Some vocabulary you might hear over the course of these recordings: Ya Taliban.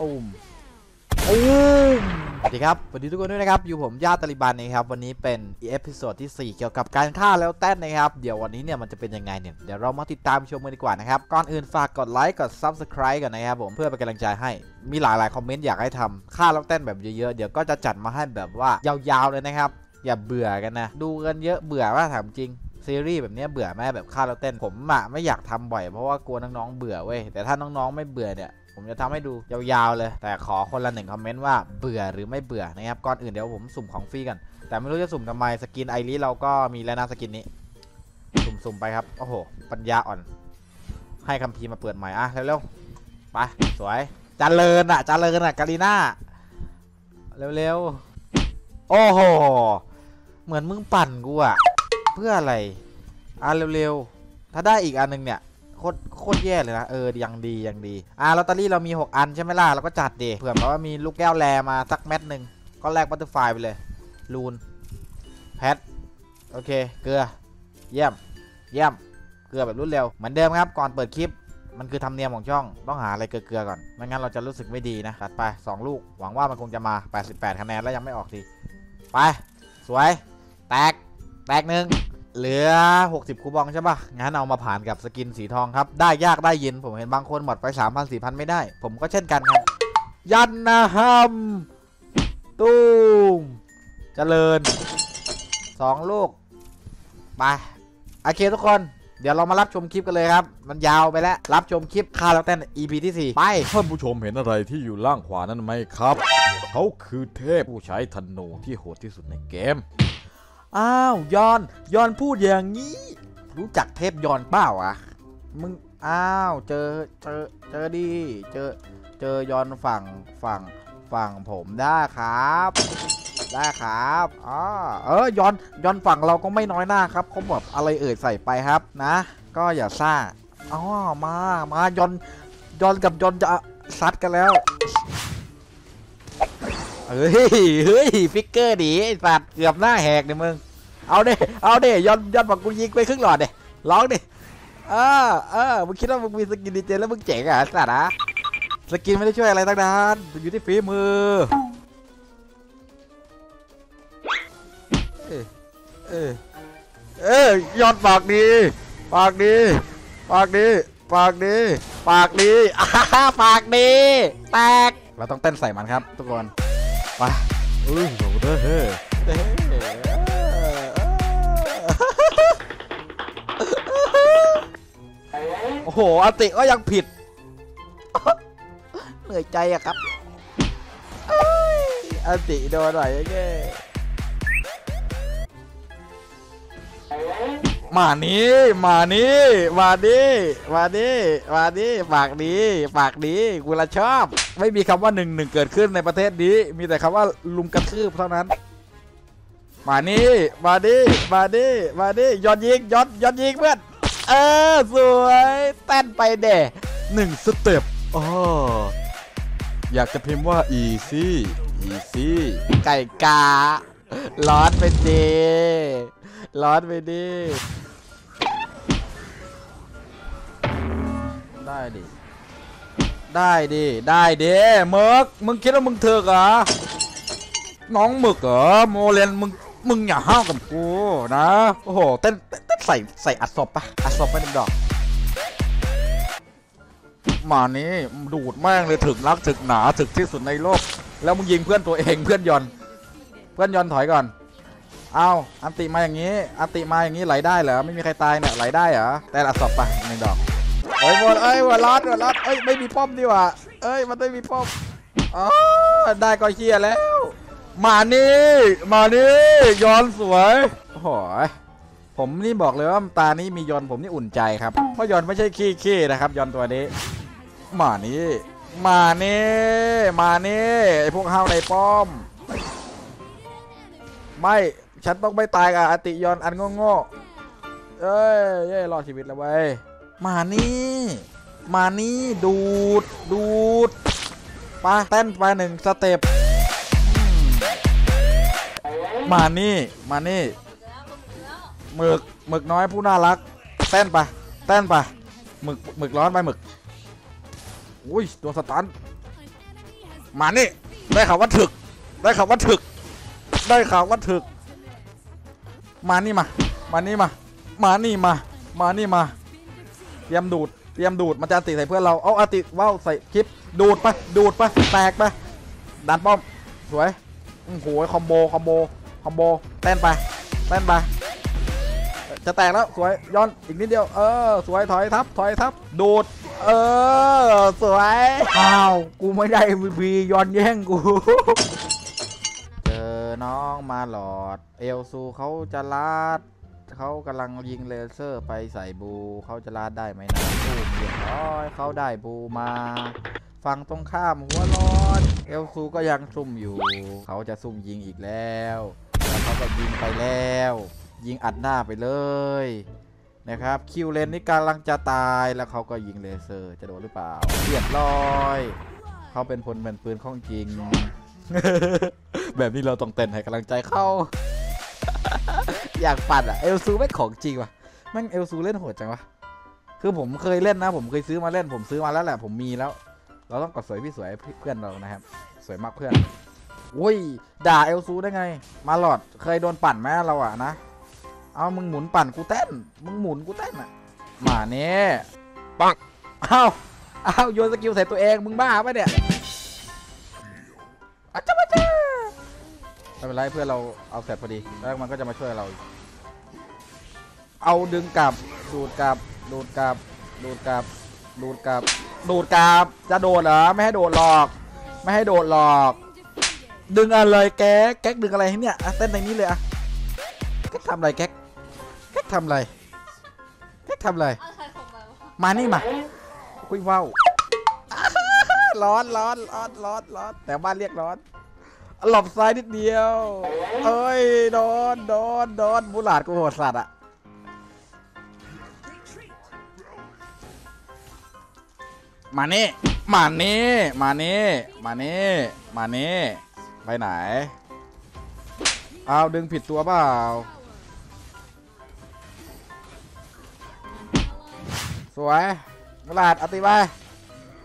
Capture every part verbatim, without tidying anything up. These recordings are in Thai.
ปุ่มปุ่มสวัสดีครับสวัสดีทุกคนด้วยนะครับอยู่ผมย่าตาลิบันนะครับวันนี้เป็นเอพิโซดที่สี่เกี่ยวกับการฆ่าแล้วแต้นนะครับเดี๋ยววันนี้เนี่ยมันจะเป็นยังไงเนี่ยเดี๋ยวเรามาติดตามชมกันดีกว่านะครับก่อนอื่นฝากกดไลค์กด ซับสไครบ์ กันนะครับผมเพื่อเป็นกำลังใจให้มีหลายๆคอมเมนต์อยากให้ทำฆ่าแล้วแต้นแบบเยอะๆเดี๋ยวก็จะจัดมาให้แบบว่ายาวๆเลยนะครับอย่าเบื่อกันนะดูกันเยอะเบื่อว่าถามจริงซีรีส์แบบนี้เบื่อไหมแบบฆ่าแล้วแต้นผมอะไม่อยากทำบ่อยเพราะว่ากลัวน้องๆเบื่อเว้ยแต่ถ้าน้องๆไม่เบื่อเนี่ยผมจะทำให้ดูยาวๆเลยแต่ขอคนละหนึ่งคอมเมนต์ว่าเบื่อหรือไม่เบื่อนะครับก่อนอื่นเดี๋ยวผมสุ่มของฟรีกันแต่ไม่รู้จะสุ่มทำไมสกินไอริสเราก็มีแล้วนะสกินนี้สุ่มๆไปครับโอ้โหปัญญาอ่อนให้คัมภีร์มาเปิดใหม่อ่ะเร็วๆไปสวยจาเริญอ่ะจาเริญอ่ะกาลีน่าเร็วๆโอ้โหเหมือนมึงปั่นกูอ่ะเพื่ออะไรอ่ะเร็วๆถ้าได้อีกอันหนึ่งเนี่ยโคตรโคตรแย่เลยนะเออยังดียังดีอ่าลอตเตอรี่เรามีหกอันใช่ไหมล่ะเราก็จัดดิเผื่อเพราะว่ามีลูกแก้วแลมาสักแมตช์หนึ่งก็แลกบัตเตอร์ไฟล์ไปเลยลูนแพทโอเคเกลือเยี่ยมเยี่ยมเกลือแบบรวดเร็วเหมือนเดิมครับก่อนเปิดคลิปมันคือธรรมเนียมของช่องต้องหาอะไรเกลือๆก่อนไม่งั้นเราจะรู้สึกไม่ดีนะตัดไปสองลูกหวังว่ามันคงจะมาแปดสิบแปดคะแนนแล้วยังไม่ออกทีไปสวยแตกแตกหนึ่งเหลือหกสิบคูปองใช่ป่ะงั้นเอามาผ่านกับสกินสีทองครับได้ยากได้เย็นผมเห็นบางคนหมดไป สามพัน สี่พัน ไม่ได้ผมก็เช่นกันครับยันนะฮัมตุ้มเจริญสองลูกไปโอเคทุกคนเดี๋ยวเรามารับชมคลิปกันเลยครับมันยาวไปแล้วรับชมคลิปฆ่าแล้วแต้น อี พี ที่สี่ไปท่านผู้ชมเห็นอะไรที่อยู่ล่างขวานั้นไหมครับเขาคือเทพผู้ใช้ธนูที่โหดที่สุดในเกมอ้าวยอนยอนพูดอย่างนี้รู้จักเทพยอนเปล่าอ่ะมึงอ้าวเจอเจอเจอดีเจอเจอยอนฝั่งฝั่งฝั่งผมได้ครับได้ครับอ๋อเออยอนยอนฝั่งเราก็ไม่น้อยหน้าครับเขาแบบอะไรเอ่ยใส่ไปครับนะก็อย่าซ่าอ๋อมามายอนยอนกับยอนจะซัดกันแล้วเฮ้ยเฮ้ยฟิกเกอร์ดิสัตว์เกือบหน้าแหกเนี่ยมึงเอาดิเอาดิย้อนย้อนบอกกูยิงไปครึ่งหลอดดิร้องดิเออเออมึงคิดว่ามึงมีสกินดีเจแล้วมึงเจ๋งอ่ะสัตว์นะสกินไม่ได้ช่วยอะไรทั้งนั้นอยู่ที่ฝีมือเออเออเออย้อนปากดีปากดีปากดีปากดีปากดีปากดีแตกเราต้องเต้นใส่มันครับทุกคนไปอุ้ยโหดเฮ้ยโอ้โหอาติก็ยังผิดเหนื่อยใจอะครับอาติโดนหน่อยแก่มานี้มานี้มานี้มานี้มานี้ปากนี้ปากนี้กูละชอบไม่มีคำว่าหนึ่งหนึ่งเกิดขึ้นในประเทศนี้มีแต่คำว่าลุมกระทืบเท่านั้นมานี่มานี่มานี่มานี่ยอดยิงยอดยอดยิงเพื่อนเออสวยเต้นไปเด่หนึ่งสเต็ปอ๋ออยากจะพิมพ์ว่าอีซี่อีซี่ไก่การ้อนไปดีร้อนไปดีได้ดิได้ดิได้ดิเมิร์กมึงคิดว่ามึงเถือกเหรอน้องมึกเหรอโมเลนมึงมึงอย่าห้าวกับกูนะโอ้โหเต้นเต้นใส่ใส่อัดศพปะอัดศพไปหนึ่งดอกมานี้ดูดแม่งเลยถึกรักถึกหนาถึกที่สุดในโลกแล้วมึงยิงเพื่อนตัวเองเพื่อนยอนเพื่อนยอนถอยก่อนเอาอันติมาอย่างนี้อันติมาอย่างนี้ไหลได้เหรอไม่มีใครตายเนี่ยไหลได้เหรอแต่อัดศพไปหนึ่งดอกเฮ้ยวัวเอ้ยวัวรัดวัวรัดเอ้ยไม่มีป้อมดีกว่าเอ้ยมันไม่มีป้อมอ๋อได้ก็เชียร์แล้วมานี่มานี่ย้อนสวยโอ้โหผมนี่บอกเลยว่าตานี้มีย้อนผมนี่อุ่นใจครับเพราะย้อนไม่ใช่ขี้ขี้นะครับย้อนตัวนี้มานี่มานี่มานี่ไอพวกห้าวในป้อมไม่ฉันต้องไม่ตายกับอติย้อนอันโง่ๆเอ้ยเย้รอดชีวิตแล้วเว้ยมานี่มานี่ดูดดูดไปเต้นไปหนึ่งสเต็ปมานี่มานี่หมึกหมึกน้อยผู้น่ารักเต้นไปเต้นไปหมึกหมึกร้อนไปหมึกอุ้ยตัวสตัน มานี่ได้ข่าวว่าถึกได้ข่าวว่าถึกได้ข่าวว่าถึกมานี่มามานี่มามานี่มามานี่มาเตรียมดูดเตรียมดูดมันจะติใส่เพื่อนเราเอาอติว้าวใส่คลิปดูดไปดูดไปแตกไปดันป้อมสวยโอ้โหคอมโบคอมโบคอมโบเต้นไปเต้นไปจะแตกแล้วสวยย้อนอีกนิดเดียวเออสวยถอยทับถอยทับดูดเออสวยอ้าวกูไม่ได้บีย้อนแย่งกูเจอน้องมาหลอดเอลซูเขาจะลาดเขากำลังยิงเลเซอร์ไปใส่บูเขาจะลาดได้ไหมนะบูเรียบร้อยเขาได้บูมาฝั่งตรงข้ามหัวร้อนเอลซูก็ยังซุ่มอยู่เขาจะซุ่มยิงอีกแล้วแล้วเขาก็ยิงไปแล้วยิงอัดหน้าไปเลยนะครับคิวเลนนี่กำลังจะตายแล้วเขาก็ยิงเลเซอร์จะโดนหรือเปล่าเรียบร้อยเขาเป็นพลเป็นปืนของจริง แบบนี้เราต้องเต้นให้กำลังใจเขา อยากปัดอะเอลซูไม่ของจริงวะแม่งเอลซูเล่นโหดจังวะคือผมเคยเล่นนะผมเคยซื้อมาเล่นผมซื้อมาแล้วแหละผมมีแล้วเราต้องกดสวยพี่สวยเพื่อนเรานะครับสวยมากเพื่อนอุ้ยด่าเอลซูได้ไงมาหลอดเคยโดนปั่นไหมเราอะนะเอามึงหมุนปั่นกูเต้นมึงหมุนกูเต้นอะมาเน่ปังเอาเอาโยนสกิลใส่ตัวเองมึงบ้าปะเนี่ยอาจ้าจ้าไม่เป็นไรเพื่อนเราเอาเสร็จพอดีแล้วมันก็จะมาช่วยเราเอาดึงกลับดูดกลับดูดกลับดูดกลับดูดกลับดูดกลับจะโดดเหรอไม่ให้โดดหลอกไม่ให้โดดหลอกดึงอะไรแก๊กแก๊กดึงอะไรเนี่ยเต้นในนี้เลยอะแก๊กทำอะไรแก๊กแก๊กทำอะไรแก๊กทำอะไรมานี่มาคุยว้าวร้อนร้อนร้อนร้อนร้อนแต่บ้านเรียกร้อนหลบซ้ายนิดเดียวเอ้ยโดนโดนโดนบุหลาดกูโหดสัตว์อะมานี่มานี่มานี่มานี่มานี่ไปไหนเอาดึงผิดตัวเปล่าสวยบุหลาดอติไป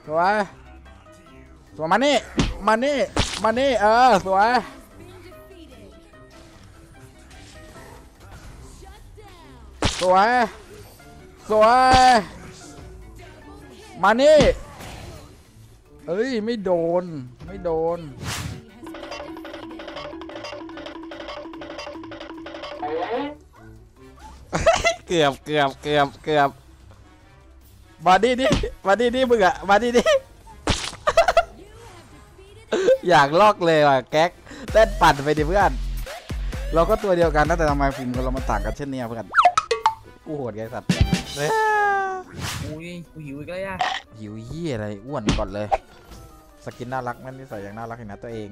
สวยสวยมานี่มานี่มานี่เออสวยสวยสวยมานี่เอ้ยไม่โดนไม่โดนเกือบเกือบเกือบเกือบมาดิดิมาดิดิมึงอะมาดิดิอยากลอกเลยว่ะแก๊กเต้นปั่นไปดิเพื่อนเราก็ตัวเดียวกันนะแต่ทำไมฟิล์มกับเรามันต่างกันเช่นนี้เพื่อนกูโหดไงสัตว์อุ้ยกูหิวอีกแล้วย่าหิวยี่อะไรอ้วนก่อนเลยสกินน่ารักนั่นนิสัยอย่างน่ารักเห็นนะตัวเอง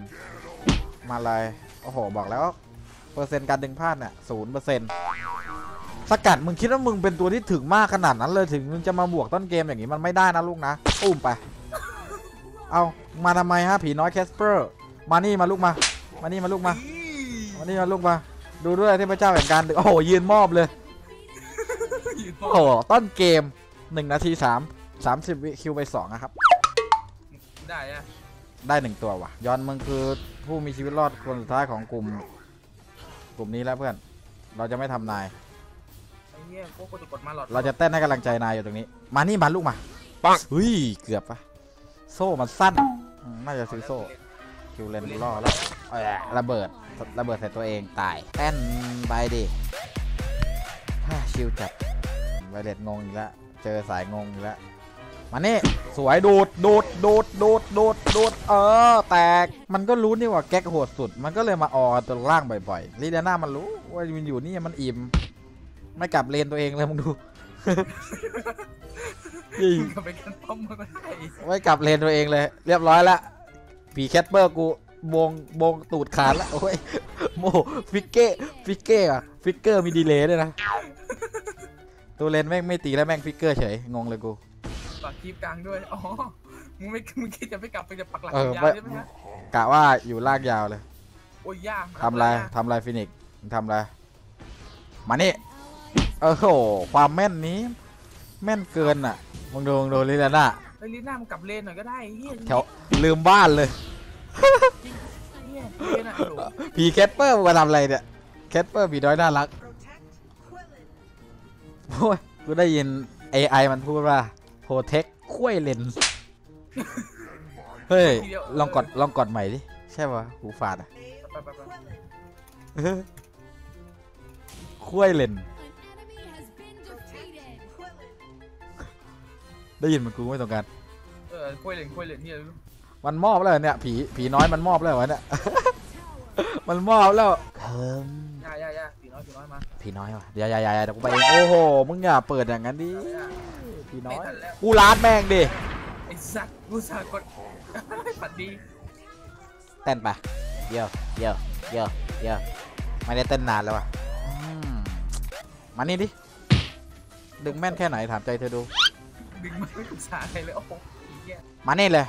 มาเลยโอ้โหบอกแล้วเปอร์เซ็นต์การดึงพลาดเนี่ยศูนย์เปอร์เซ็นต์สกัดมึงคิดว่ามึงเป็นตัวที่ถึงมากขนาดนั้นเลยถึงมึงจะมาบวกต้นเกมอย่างนี้มันไม่ได้นะลูกนะอุ้มไปเอามาทำไมฮะผีน้อยแคสเปอร์มานี่มาลูกมามานี่มาลูกมามานี่มาลูกมาดูด้วยที่พระเจ้าแห่งการดึงโอ้โหยืนมอบเลยโอ้โหต้นเกมหนึ่งนาทีสาม สามสิบวิคิวไปสองนะครับได้อะได้หนึ่งตัวว่ะย้อนมึงคือผู้มีชีวิตรอดคนสุดท้ายของกลุ่มกลุ่มนี้แล้วเพื่อนเราจะไม่ทำนายเราจะเต้นให้กำลังใจนายอยู่ตรงนี้มานี่มาลูกมาปังเฮ้ยเกือบปะโซ่มันสั้นน่าจะซื้อโซ่คิวเลนล่อแล้วระเบิดระเบิดใส่ตัวเองตายเต้นไปดิชิวจัดไวเลตงงอีกแล้วเจอสายงงอีกแล้วมานี่สวยดูดดูดดูดดูดดูดดูดเออแตกมันก็รู้นี่ว่าแก๊กโหดสุดมันก็เลยมาออตัวล่างบ่อยๆลีเดน่ามันรู้ว่ามันอยู่นี่มันอิ่มไม่กลับเลนตัวเองเลยมึงดูไม่กลับเลนตัวเองเลยเรียบร้อยละผีแคทเปอร์กูบงบงตูดขาดละโอ้ยโมฟิกเก้ฟิกเก้อะฟิกเกอร์มีดีเลย์ด้วยนะตัวเลนแม่งไม่ตีแล้วแม่งฟิกเกอร์เฉยงงเลยกูปักคลิปกลางด้วยอ๋อมึงไม่มึงคิดจะไม่กลับไปจะปักหลักยาวใช่ไหมฮะกะว่าอยู่ลากยาวเลยโอ้ยยากทำไรทำไรฟินิกซ์ทำไรมานี่เออโหความแม่นนี้แม่นเกินอ่ะมึงดูมึงดูลิน่าไอ้ลิน่ามันกลับเลนหน่อยก็ได้แถวลืมบ้านเลย ผีแคทเปอร์มาทำอะไรเนี่ยแคทเปอร์ผีน้อยน่ารักโอ้ยกูได้ยิน เอ ไอ มันพูดว่าโปรเทคคุ้ยเลนเฮ้ยลองกดลองกดใหม่ดิใช่ป่ะหูฝาดอ่ะคุ้ยเลนได้ยินมันกูไม่ต้องการเออคุ้ยเลนคุ้ยเลนเนี่ยมันมอบแล้วเนี่ยผีผีน้อยมันมอบแล้ววะเนี่ยมันมอบแล้วเพิ่มยายายาผีน้อยผีน้อยมาผีน้อยว่ะยายายายาเดี๋ยวกูไปเองโอ้โหมึงอย่าเปิดอย่างนั้นดิผีน้อยกูลาดแม่งดิไอ้สัตว์กูสัตว์กดผัดดีเต้นไปเยอะเยอะเยอะเยอะไม่ได้เต้นนานแล้วว่ะมานี่ดิดึงแม่นแค่ไหนถามใจเธอดูดึงไม่ศึกษาอะไรเลยโอ้โหมานี่เลย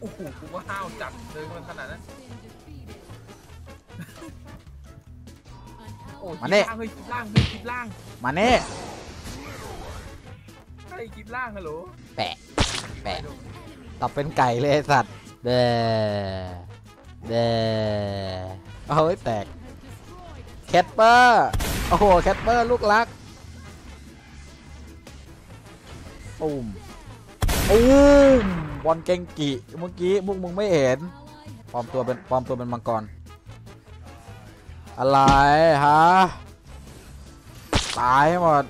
โอ้โหกูก็ห้าวจัดเลยมันขนาดนั้นโอ้ยมาเน่เฮ้ยคลิปล่างเฮ้ยคลิปล่างมาเน่ใช่คลิปล่างฮัลโหลแปะแปะตอบเป็นไก่เลยสัตว์เด้เด้เฮ้ยแตกแคทเปอร์โอ้โหแคทเปอร์ลูกรักปุ้มปุ้มบอลเก่งกี่เมื่อกี้มุกมึงไม่เห็นปลอมตัวเป็นปลอมตัวเป็นมังกรอะไรฮะตายหมด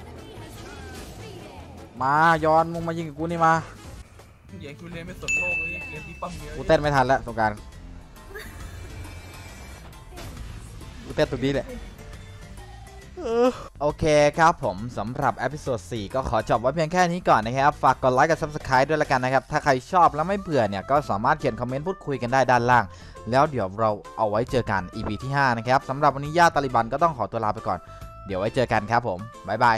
มาย้อนมึงมายิงกูนี่มาใหญ่กูเล่นไม่สนโลกเลยเกมที่ปั๊มเยอะกูเต้นไม่ทันแล้วตรงการกูเต้นตัวนี้แหละโอเคครับผมสำหรับเอพิโซดสี่ก็ขอจบไว้เพียงแค่นี้ก่อนนะครับฝากกดไลค์กับ ซับสไครบ์ ด้วยละกันนะครับถ้าใครชอบแล้วไม่เบื่อเนี่ยก็สามารถเขียนคอมเมนต์พูดคุยกันได้ด้านล่างแล้วเดี๋ยวเราเอาไว้เจอกัน อี พี ที่ห้านะครับสำหรับวันนี้ย่าตาลิบันก็ต้องขอตัวลาไปก่อนเดี๋ยวไว้เจอกันครับผมบ๊ายบาย